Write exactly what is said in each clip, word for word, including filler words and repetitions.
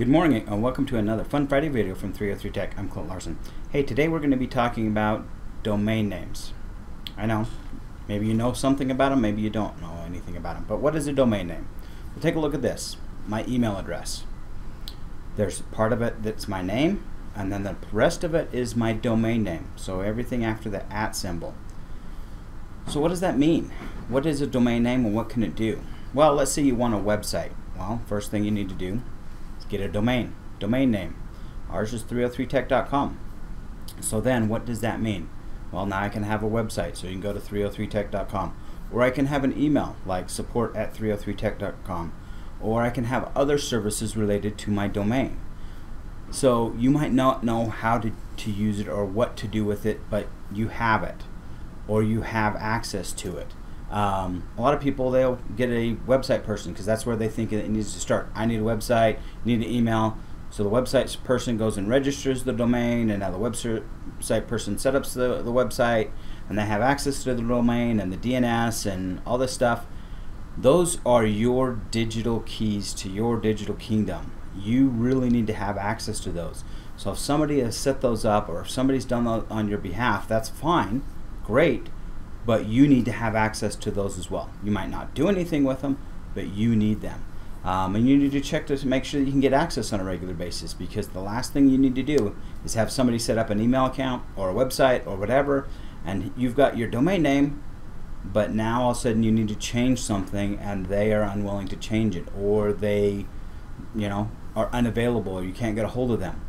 Good morning and welcome to another Fun Friday video from three oh three Tech. I'm Clint Larson. Hey, today we're going to be talking about domain names. I know, maybe you know something about them, maybe you don't know anything about them, but what is a domain name? Well, take a look at this, my email address. There's part of it that's my name, and then the rest of it is my domain name, so everything after the at symbol. So what does that mean? What is a domain name and what can it do? Well, let's say you want a website. Well, first thing you need to do, get a domain, domain name. Ours is three oh three tech dot com. So then what does that mean? Well, now I can have a website, so you can go to three oh three tech dot com. Or I can have an email, like support at three oh three tech dot com. Or I can have other services related to my domain. So you might not know how to, to use it or what to do with it, but you have it. Or you have access to it. Um, a lot of people, they'll get a website person because that's where they think it needs to start. I need a website, need an email. So the website person goes and registers the domain, and now the website person sets up the, the website, and they have access to the domain and the D N S and all this stuff. Those are your digital keys to your digital kingdom. You really need to have access to those. So if somebody has set those up or if somebody's done those on your behalf, that's fine, great. But you need to have access to those as well. You might not do anything with them, but you need them. Um, and you need to check to make sure that you can get access on a regular basis, because the last thing you need to do is have somebody set up an email account or a website or whatever, and you've got your domain name, but now all of a sudden you need to change something and they are unwilling to change it, or they, you know, are unavailable, or you can't get a hold of them.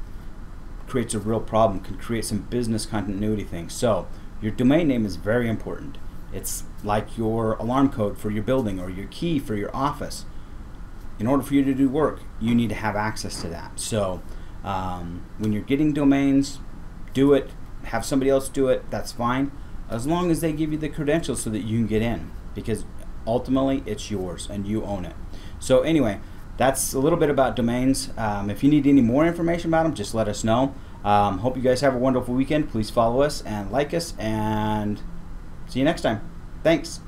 It creates a real problem, can create some business continuity things. So your domain name is very important. It's like your alarm code for your building or your key for your office. In order for you to do work, you need to have access to that. So um, when you're getting domains, do it, have somebody else do it, that's fine, as long as they give you the credentials so that you can get in, because ultimately it's yours and you own it. So anyway, that's a little bit about domains. Um, if you need any more information about them, just let us know. Um, hope you guys have a wonderful weekend. Please follow us and like us, and see you next time. Thanks.